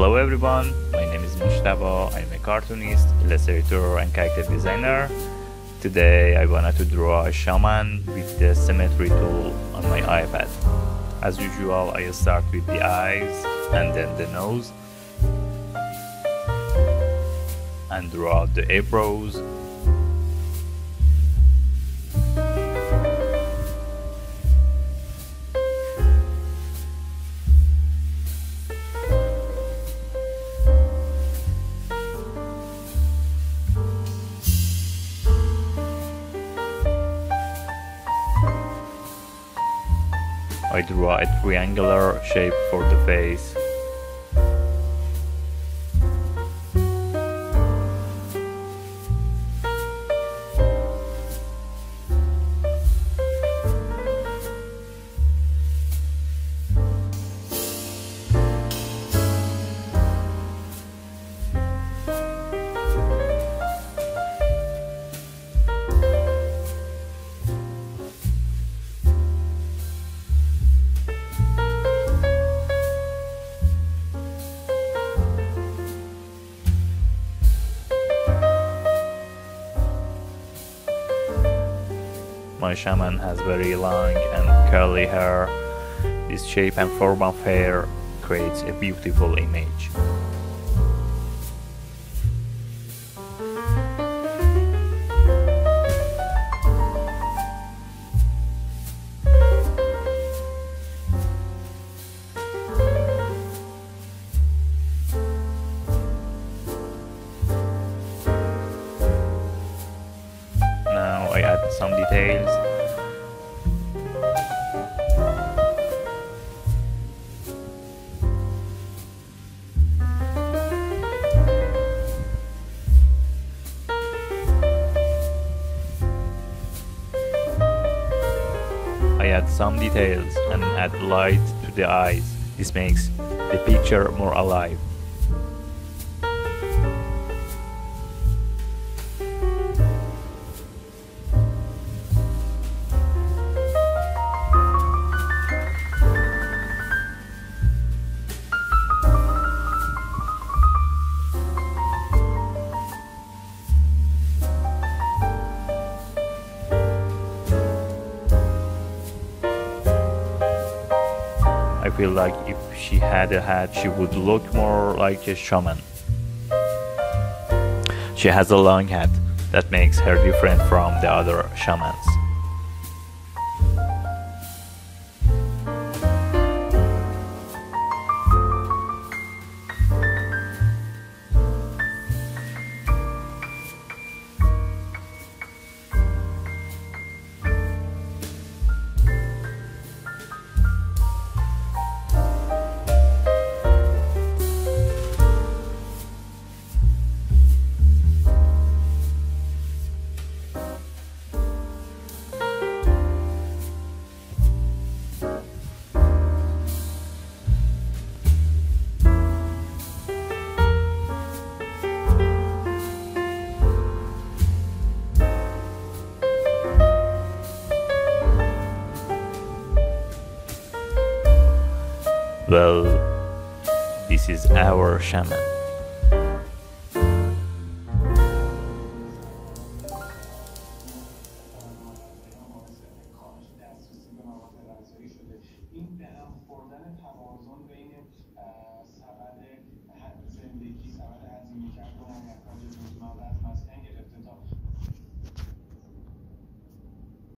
Hello everyone, my name is Mojtaba. I'm a cartoonist, illustrator and character designer. Today I wanted to draw a shaman with the SYMMETRY tool on my iPad. As usual, I start with the eyes and then the nose and draw the eyebrows. I draw a triangular shape for the face. My shaman has very long and curly hair. This shape and form of hair creates a beautiful image. I add some details. And add light to the eyes. This makes the picture more alive. I feel like if she had a hat, she would look more like a shaman. She has a long hat that makes her different from the other shamans. Well, this is our shaman.